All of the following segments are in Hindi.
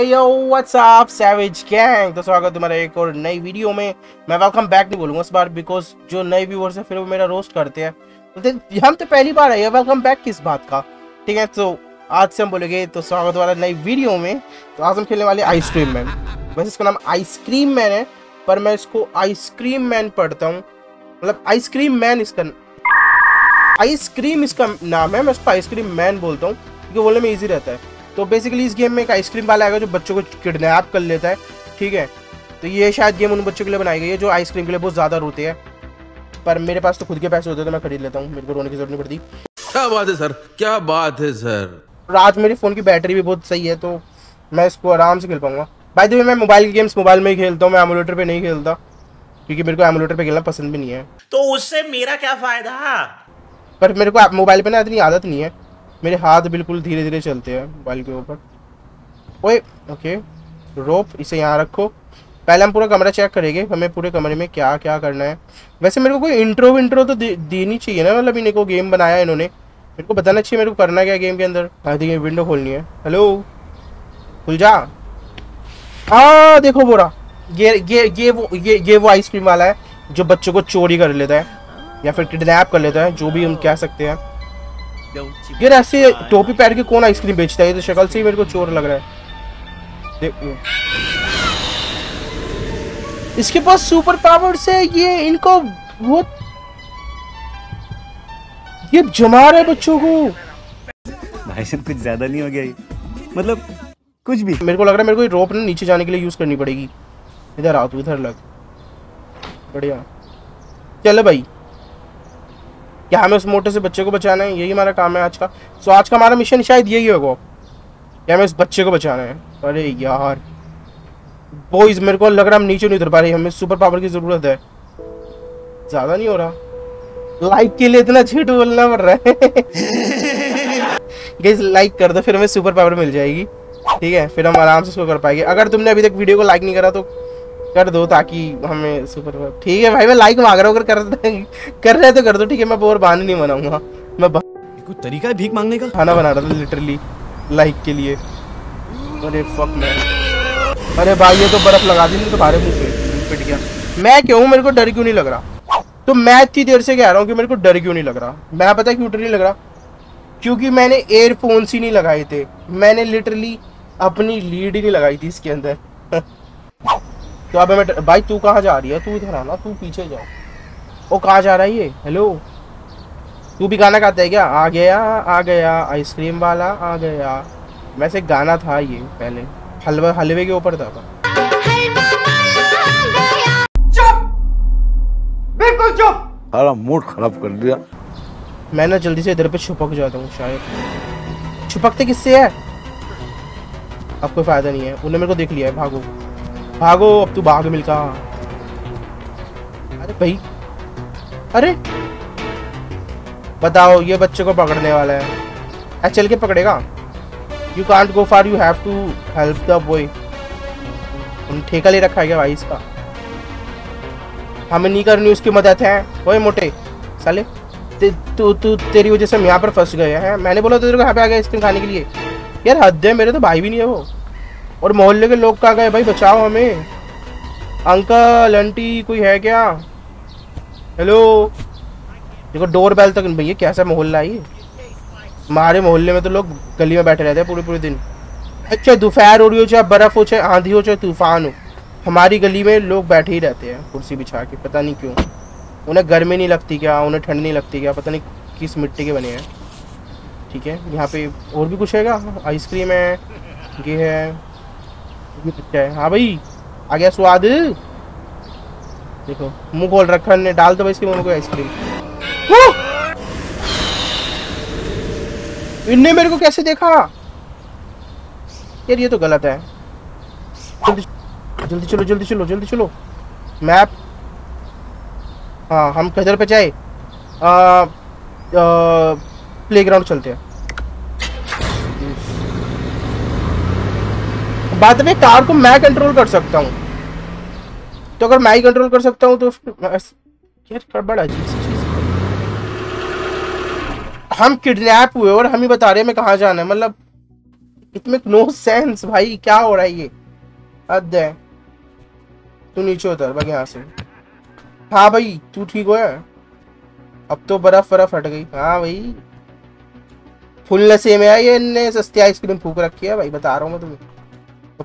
यो व्हाट्स अप सैवेज गैंग, तो स्वागत है तुम्हारा एक और नई वीडियो में। मैं वेलकम बैक नहीं बोलूँगा इस बार, बिकॉज जो नए व्यूअर्स हैं फिर वो मेरा रोस्ट करते हैं। तो हम तो पहली बार आए, वेलकम बैक किस बात का, ठीक है। तो आज से हम बोलेंगे तो स्वागत वाला नई वीडियो में। तो आज हम खेलने वाले आइसक्रीम मैन। वैसे इसका नाम आइसक्रीम मैन है, पर मैं इसको आइसक्रीम मैन पढ़ता हूँ, मतलब आइसक्रीम मैन। इसका आइसक्रीम इसका नाम है, मैं इसको आइसक्रीम मैन बोलता हूँ क्योंकि बोलने में ईजी रहता है। तो बेसिकली इस गेम में एक आइसक्रीम वाला आएगा जो बच्चों को किडनैप कर लेता है, ठीक है। तो ये शायद गेम उन बच्चों के लिए बनाई गई है जो आइसक्रीम के लिए बहुत ज़्यादा रोते हैं, पर मेरे पास तो खुद के पैसे होते हैं तो मैं खरीद लेता हूँ, मेरे को रोने की जरूरत नहीं पड़ती। क्या बात है सर, क्या बात है सर। आज मेरे फ़ोन की बैटरी भी बहुत सही है तो मैं इसको आराम से खेल पाऊँगा। बाय द वे मैं मोबाइल की गेम्स मोबाइल में ही खेलता हूँ, मैं एमुलेटर पर नहीं खेलता क्योंकि मेरे को एमुलेटर पर खेलना पसंद भी नहीं है। तो उससे मेरा क्या फ़ायदा, पर मेरे को मोबाइल पर ना इतनी आदत नहीं है, मेरे हाथ बिल्कुल धीरे धीरे चलते हैं मोबाइल के ऊपर। ओए ओके, रोप इसे यहाँ रखो। पहले हम पूरा कमरा चेक करेंगे, हमें पूरे कमरे में क्या क्या करना है। वैसे मेरे को कोई इंट्रो विंट्रो तो देनी चाहिए ना, मतलब इन्हें को गेम बनाया इन्होंने, मेरे को बताना चाहिए मेरे को करना क्या गेम के अंदर। हाँ देखिए विंडो खोलनी है। हेलो खुल जा। हाँ देखो बोरा, ये वो आइसक्रीम वाला है जो बच्चों को चोरी कर लेता है या फिर किडनैप कर लेता है, जो भी हम कह सकते हैं। यार ऐसे टोपी पैर के कौन आइसक्रीम बेचता है, ये तो शक्ल से ही मेरे को चोर लग रहा है। देख इसके पास सुपर पावर्स है, ये इनको वो ये जमा रहे बच्चों को। भाई सब कुछ ज्यादा नहीं हो गया ये, मतलब कुछ भी। मेरे को लग रहा है मेरे को ये रोप ना नीचे जाने के लिए यूज करनी पड़ेगी। इधर आओ तू, इधर लग। बढ़िया चलो भाई, क्या हमें उस मोटर से बच्चे को बचाना है, यही हमारा काम है आज का। सो आज का हमारा मिशन शायद यही होगा कि हमें उस बच्चे को बचाना है। अरे यार बॉयज मेरे को लग रहा हम नीचे नहीं उतर पा रहे, हमें सुपर पावर की ज़रूरत है। ज़्यादा नहीं हो रहा, लाइक के लिए इतना झूठ बोलना पड़ रहा है। गाइस लाइक कर दो फिर हमें सुपर पावर मिल जाएगी, ठीक है, फिर हम आराम से उसको कर पाएंगे। अगर तुमने अभी तक वीडियो को लाइक नहीं करा तो कर दो ताकि हमें सुपर, ठीक है भाई। मैं लाइक मांग रहा हूँ, अगर कर रहे तो कर दो, ठीक है। मैं बोर बहाने नहीं बनाऊंगा, मैं कोई तरीका है भीख मांगने का। खाना बना रहा था लिटरली लाइक के लिए। अरे फक मैन, अरे भाई ये तो बर्फ लगा दी तो बारे मुँह पे पिट गया। मैं क्यों, मेरे को डर क्यों नहीं लग रहा, तो मैं इतनी देर से कह रहा हूँ कि मेरे को डर क्यों नहीं लग रहा। मैं पता क्यों डर नहीं लग रहा, क्योंकि मैंने एयरफोन्स ही नहीं लगाए थे, मैंने लिटरली अपनी लीड ही नहीं लगाई थी इसके अंदर। तो अब मैं भाई, तू कहाँ जा रही है, तू इधर आना, तू पीछे जाओ। ओ कहाँ जा रहा है ये। हेलो तू भी गाना गाता है क्या। आ गया आइसक्रीम वाला आ गया। वैसे गाना था ये पहले हलवा, हलवे के ऊपर था। चुप, बिल्कुल चुप, सारा मूड खराब कर दिया। मैं ना जल्दी से इधर पे छुपक जाता हूँ, शायद छुपकते किससे है, अब कोई फायदा नहीं है, उन्होंने मेरे को देख लिया है। भागो भागो, अब तू भाग मिल कहाँ। अरे भाई, अरे बताओ ये बच्चे को पकड़ने वाला है, चल के पकड़ेगा। You can't go far, you have to help the boy. तुम ठेका ले रखा है क्या भाई इसका, हमें नहीं करनी उसकी मदद है। ओए मोटे साले, तू तेरी वजह से हम यहाँ पर फंस गए हैं। मैंने बोला तो तेरे को यहाँ पे आ गया आइसक्रीम खाने के लिए। यार हद है, मेरे तो भाई भी नहीं है वो, और मोहल्ले के लोग कहाँ गए। भाई बचाओ हमें, अंकल आंटी कोई है क्या। हेलो देखो डोर बेल तक, भैया कैसा मोहल्ला है ये, हमारे मोहल्ले में तो लोग गली में बैठे रहते हैं पूरे पूरे दिन। अच्छा दोपहर हो रही हो चाहे बर्फ़ हो चाहे आंधी हो चाहे तूफान हो, हमारी गली में लोग बैठे ही रहते हैं कुर्सी बिछा के, पता नहीं क्यों। उन्हें गर्मी नहीं लगती क्या, उन्हें ठंड नहीं लगती क्या, पता नहीं किस मिट्टी के बने हैं, ठीक है। यहाँ पे और भी कुछ है क्या, आइसक्रीम है, ये है, हाँ भाई आ गया स्वाद। देखो मुंह खोल रखा ने, डाल दो भाई इसके मुंह को आइसक्रीम। इनने मेरे को कैसे देखा यार, ये तो गलत है। जल्दी चलो जल्दी चलो जल्दी चलो। मैप, हाँ हम किधर पे जाए, प्लेग्राउंड चलते हैं। बात में कार को मैं कंट्रोल कर सकता हूँ, तो अगर मैं ही कंट्रोल कर सकता हूँ तो यार बड़ा अजीब सी चीज़ है। हम किडनैप हुए और हम ही बता रहे हैं हमें कहाँ जाना है, मतलब इट मेक नो सेंस भाई, क्या हो रहा है ये? हद है। तू नीचे उतर भाई यहाँ से। हाँ भाई तू ठीक हो यार? अब तो बर्फ बर्फ हट गई। हाँ भाई फुल नशे में आई, इनने सस्ती आइसक्रीम फूक रखी है भाई, बता रहा हूँ मैं तुम्हें। तो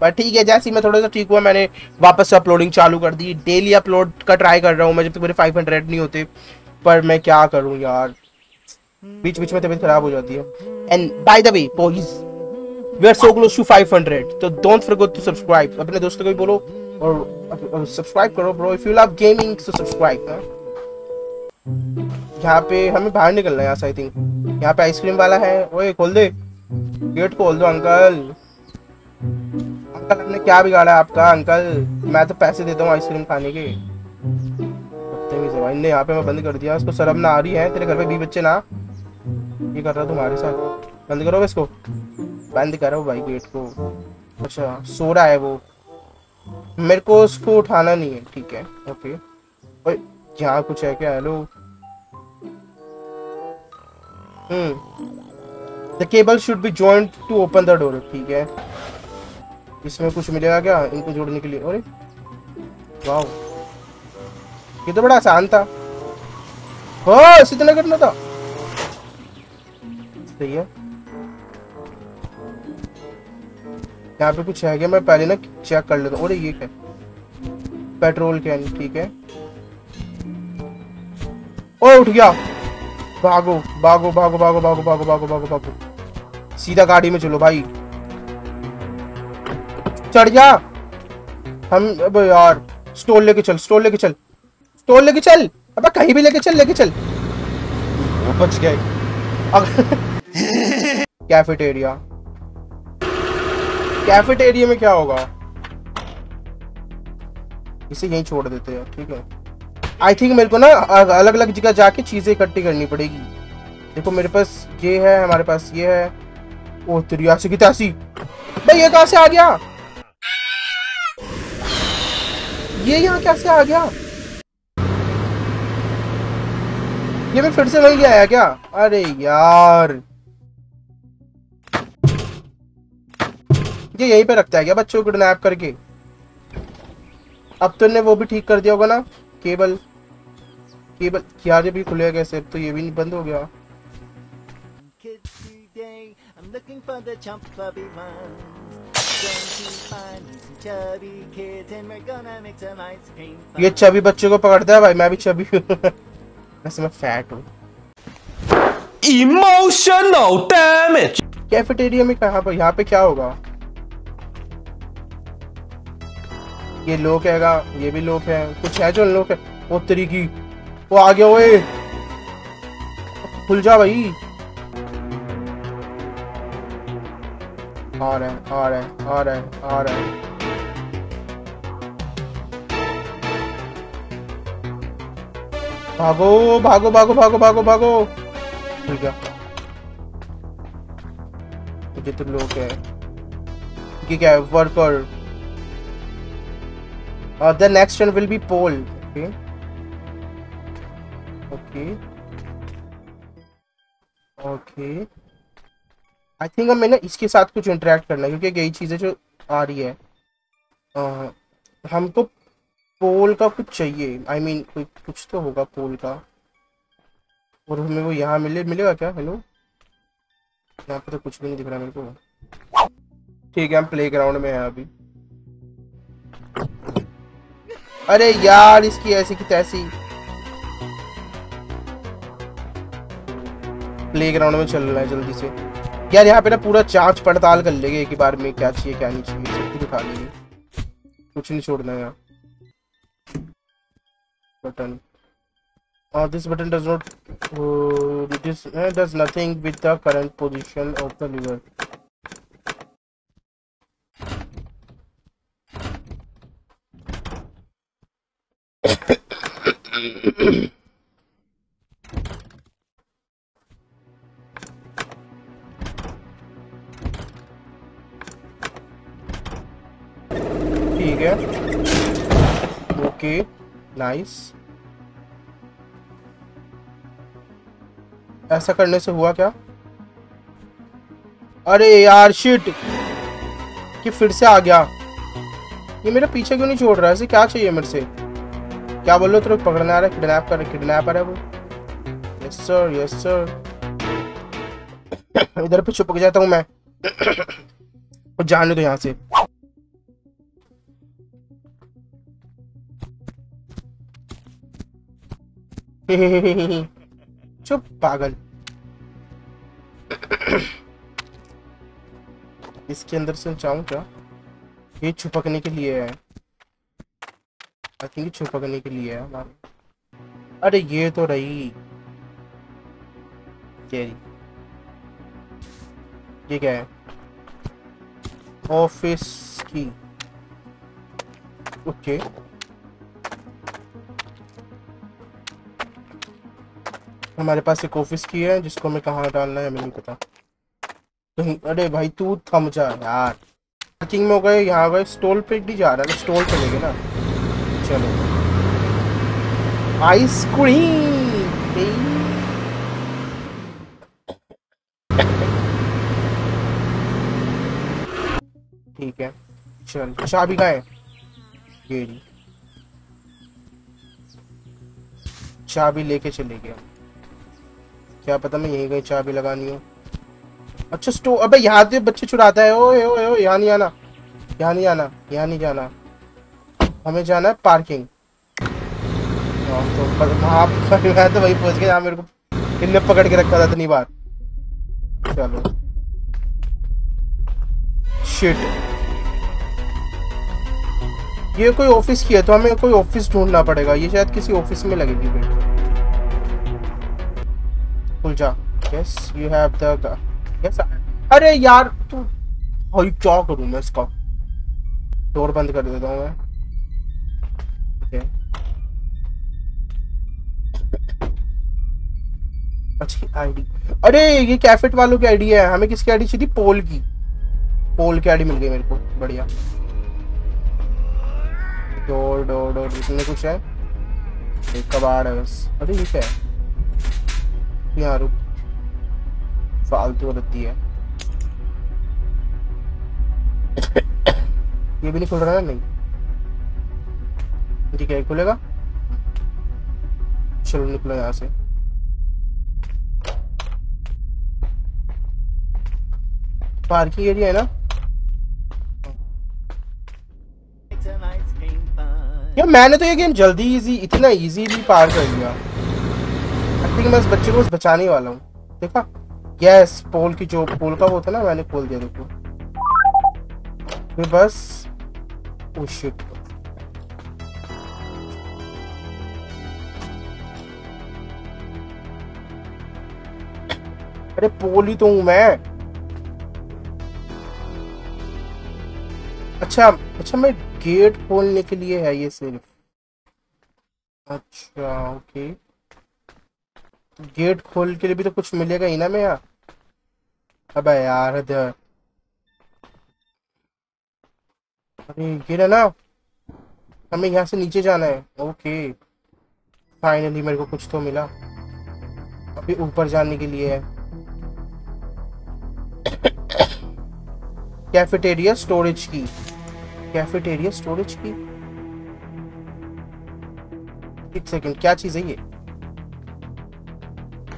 पर ठीक है, जैसे ही मैं थोड़ा सा ठीक हुआ मैंने वापस से अपलोडिंग चालू कर दी। डेली अपलोड का ट्राई कर रहा हूँ मैं, जब तक मेरे 500 नहीं होते। पर मैं क्या करूँ यार, बीच बीच में तबीयत खराब हो जाती है। And by the way boys, We are so close to 500, so don't forget to subscribe. अपने दोस्तों को भी बोलो और सब्सक्राइब करो bro. If you love gaming, so subscribe। यहाँ पे हमें बाहर निकलना है, I think। यहाँ पे आइसक्रीम वाला है। ओए खोल दे गेट, खोल दो अंकल। अंकल हमने क्या बिगाड़ा आपका? अंकल मैं तो पैसे देता हूँ आइसक्रीम खाने के। इनने यहाँ पे मैं बंद कर दिया उसको, शर्म ना आ रही है? तेरे घर पे 20 बच्चे ना ये कर रहा तुम्हारे साथ। बंद करो इसको, बंद करो भाई गेट को। अच्छा सो रहा है वो, मेरे को उसको उठाना नहीं है। ठीक है ओके। ओए यहाँ कुछ है क्या? Hello. The cable should be joined to open the door। ठीक है, इसमें कुछ मिलेगा क्या इनको जोड़ने के लिए? अरे वाओ, ये तो बड़ा आसान था। हो इतना करना था, सही है। यहाँ पे कुछ है क्या? मैं पहले ना चेक कर लेता हूँ। अरे ये क्या? पेट्रोल कैन, ठीक है। ओए उठ गया। भागो भागो भागो भागो भागो भागो भागो भागो भागो, सीधा गाड़ी में चलो भाई। चढ़ जा हम। अब यार स्टोल लेके चल, स्टोल लेके चल, स्टोल लेके चल। अब कहीं भी लेके चल, लेके चल। बच गए। कैफेटेरिया, कैफेटेरिया में क्या होगा? इसे यहीं छोड़ देते हैं, ठीक है। आई थिंक मेरे को ना अलग अलग जगह जाके चीजें इकट्ठी करनी पड़ेगी। देखो मेरे पास ये है, हमारे पास ये है। ओ तेरी ऐसी की तैसी भाई, ये कहाँ से आ गया? ये यहाँ कैसे आ गया? ये मैं फिर से वहीं गया है क्या? अरे यार ये यहीं पे रखता है क्या बच्चों को किडनैप करके? अब तो ने वो भी ठीक कर दिया होगा ना, केबल केबल। यार ये भी खुलेगा कैसे? अब तो ये भी नहीं, बंद हो गया। ये चबी बच्चों को पकड़ता है भाई। मैं भी चबी हूँ वैसे, मैं फैट हूँ। Emotional damage. कैफेटेरिया में कहाँ पर, यहाँ पे क्या होगा? ये लोग हैगा, ये भी लोग है, कुछ है जो लोग है। वो तेरी की, वो आ गया। ओए खुल जा भाई। आ रहा है आ रहा है आ रहा है आ रहा है। भागो भागो भागो भागो भागो भागो। ठीक है मुझे तो लोग है। ये क्या है? Worker. The next one will be pole. Okay. Okay. Okay. I think हमें ना इसके साथ कुछ इंटरेक्ट करना है क्योंकि यही चीजें जो आ रही है। हमको पोल का कुछ चाहिए। I mean कुछ तो होगा पोल का। और हमें वो यहाँ मिलेगा क्या? हेलो, यहाँ पे तो कुछ भी नहीं दिख रहा मेरे को। ठीक है हम प्ले ग्राउंड में है अभी। अरे यार इसकी ऐसी की तैसी। प्लेग्राउंड में चलना है जल्दी से यार। यहाँ पे ना पूरा जांच पड़ताल कर लेंगे एक ही बार में, क्या चाहिए क्या नहीं चाहिए सब दिखा लेंगे, कुछ नहीं छोड़ना है यहाँ। बटन और this button does not this does nothing with the current position of the lever. ठीक है, ओके, नाइस। ऐसा करने से हुआ क्या? अरे यार शिट, कि फिर से आ गया। ये मेरा पीछे क्यों नहीं छोड़ रहा है? इसे क्या चाहिए मेरे से? क्या बोल रहे हो? तुरंत पकड़ने आ रहा है, किडनैप कर रहा है, किडनैपर है वो। Yes sir, yes sir. इधर पे छुपक जाता हूँ मैं। जाने दो यहाँ से। चुप पागल। इसके अंदर से जाऊं क्या? ये छुपकने के लिए है, आई थिंक छुपकने के लिए है हमारे। अरे ये तो रही तेरी। ये क्या है? ऑफिस की। ओके, हमारे पास एक ऑफिस की है जिसको हमें कहाँ डालना है हमें नहीं पता कहीं। अरे भाई तू थम जा यार। पार्किंग में हो गए, यहाँ गए, स्टोल पे भी जा रहा है, स्टोल पे लेंगे ना। चलो आइसक्रीम। ठीक है, चलो चाबी कहाँ है? ये चाबी लेके चले गया, क्या पता मैं यहीं कहीं चाबी लगानी हो। अच्छा स्टो, अबे यहाँ से बच्चे चुराता है। ओए ओए ओए, यहाँ नहीं आना, यहाँ नहीं आना, यहाँ नहीं जाना। हमें जाना है पार्किंग। तो वहाँ तो वही पहुँच गया जहाँ मेरे को इनने पकड़ के रखा था इतनी बार। चलो शिट, ये कोई ऑफिस की है तो हमें कोई ऑफिस ढूंढना पड़ेगा। ये शायद किसी ऑफिस में लगेगी। खुल जा। Yes you have the. अरे यार तू, भाई क्या करूं मैं इसका? डोर बंद कर देता हूं मैं। अच्छी आईडी। अरे ये कैफेट वालों की आईडी है। हमें किसकी आईडी चाहिए? पोल की। पोल की आईडी मिल गई मेरे को, बढ़िया। डोर डोर डोर, इसमें कुछ है? एक कबाड़ है बस। अरे ये क्या है? यहाँ रुक, फालतू रहती है। ये भी नहीं खुल रहा है। नहीं ठीक है, खुलेगा। चलो निकलो यहाँ से। पार्किंग एरिया है ना। यार मैंने तो ये गेम जल्दी इजी, इतना इजीली पार कर लिया। आई थिंक मैं इस बच्चे को बचाने वाला हूँ। देखा, यस पोल की, जो पोल का वो था ना, मैंने खोल दिया। देखो फिर बस। ओ शिट, अरे पोल ही तो हूं मैं। अच्छा, मैं गेट खोलने के लिए है ये सिर्फ। अच्छा ओके, गेट खोल के लिए भी तो कुछ मिलेगा ही ना मैं यहाँ। अबे यार अरे गिरा ना। हमें यहाँ से नीचे जाना है। ओके फाइनली मेरे को कुछ तो मिला। अभी ऊपर जाने के लिए है। कैफेटेरिया स्टोरेज की, कैफेटेरिया स्टोरेज की। एक सेकंड, क्या चीज है ये?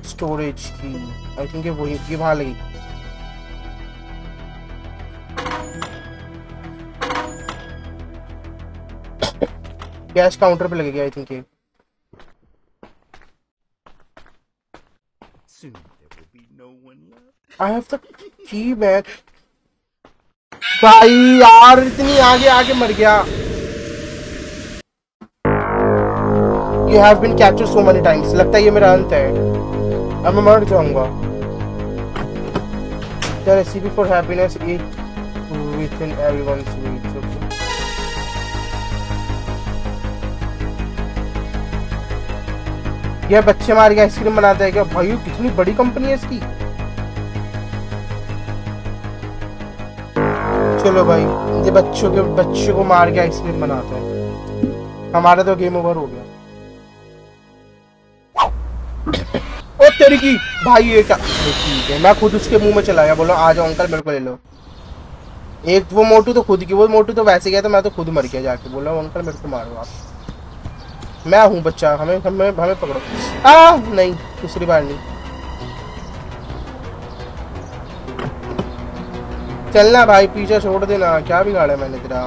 स्टोरेज की, आई थिंक वो ये वहां लगी। कैश काउंटर पे लगेगी आई थिंक ये। I have the key back. भाई यार इतनी आगे आगे मर गया। You have been captured so many times. लगता है ये मेरा अंत है, अब मैं मर जाऊंगा। The recipe for happiness is within everyone's reach. यह बच्चे मार के आइसक्रीम बनाता है क्या भाई? कितनी बड़ी कंपनी है इसकी। चलो भाई ये बच्चों को मार के आइसक्रीम बनाता है। हमारा तो गेम ओवर हो गया। ओ तेरी की भाई ये क्या? ठीक है मैं खुद उसके मुंह में चला गया, बोलो आ जाओ अंकल मेरे को ले लो। एक वो मोटू तो खुद की, वो मोटू तो वैसे गया था, मैं तो खुद मर गया जाके, बोला अंकल मेरे को मारो आप, मैं हूँ बच्चा, हमें पकड़ो। नहीं दूसरी बार नहीं चलना भाई, पीछे छोड़ देना, क्या बिगाड़ा मैंने तेरा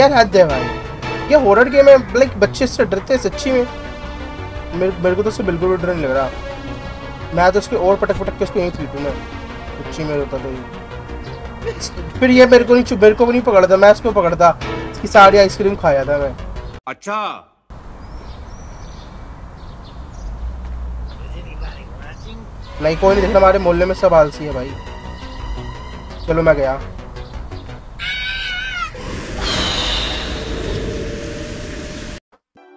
यार, हद है भाई। ये हॉरर गेम है, लाइक बच्चे से डरते हैं सच्ची में। मेरे को तो उससे बिल्कुल भी डर नहीं लग रहा, मैं तो उसके और पटक के उसको यहीं पीटू मैं सच्ची में, रोता तो फिर ये मेरे को नहीं पकड़ता, मैं उसको पकड़ता, इसकी सारी आइसक्रीम खाया था मैं। अच्छा नहीं कोई नहीं, देखना हमारे मोहल्ले में सब आलसी है भाई। चलो मैं गया,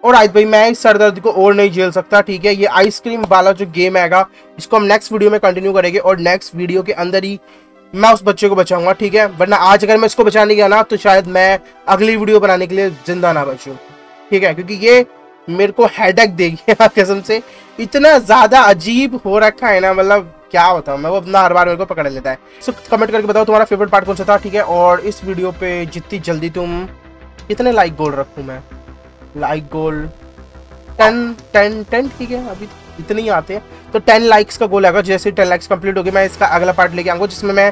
और आज भाई मैं इस सरदर्द को और नहीं झेल सकता। ठीक है ये आइसक्रीम वाला जो गेम हैगा इसको हम नेक्स्ट वीडियो में कंटिन्यू करेंगे, और नेक्स्ट वीडियो के अंदर ही मैं उस बच्चे को बचाऊंगा। ठीक है वरना आज अगर मैं इसको बचाने गया ना तो शायद मैं अगली वीडियो बनाने के लिए जिंदा ना बचूं। ठीक है क्योंकि ये मेरे को हेडेक देगी कसम से, इतना ज्यादा अजीब हो रखा है ना, मतलब क्या होता है मैं, वो अपना हर बार मेरे को पकड़ लेता है। सो कमेंट करके बताओ तुम्हारा फेवरेट पार्ट कौन सा था। ठीक है और इस वीडियो पे जितनी जल्दी तुम कितने लाइक गोल रखूँ मैं, लाइक गोल 10 10 10। ठीक है अभी इतने ही आते हैं तो 10 लाइक्स का गोल आएगा, जैसे 10 लाइक्स कंप्लीट होगी मैं इसका अगला पार्ट लेके आऊँगा जिसमें मैं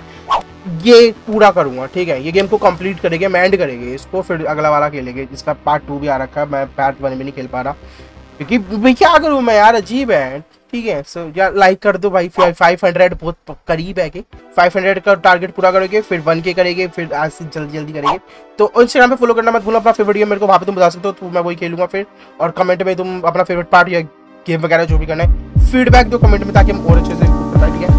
ये पूरा करूँगा। ठीक है ये गेम को कंप्लीट करेंगे, मैं एंड करेंगे इसको, फिर अगला वाला खेलेंगे जिसका पार्ट 2 भी आ रखा है। मैं पार्ट 1 भी नहीं खेल पा रहा क्योंकि भाई क्या करूँ मैं यार, अजीब है। ठीक है सो यार लाइक कर दो भाई, 500 बहुत करीब है कि 500 का टारगेट पूरा करेंगे, फिर 1K करेंगे, फिर आज से जल्दी करेंगे। तो इंस्टाग्राम पे फॉलो करना मत भूलना, अपना फेवरेट गेम मेरे को वहाँ पे तुम बता सकते हो तो मैं वही खेलूंगा फिर। और कमेंट में तुम अपना फेवरेट पार्ट या गेम वगैरह जो भी करना है फीडबैक दो कमेंट में ताकि हम और अच्छे से।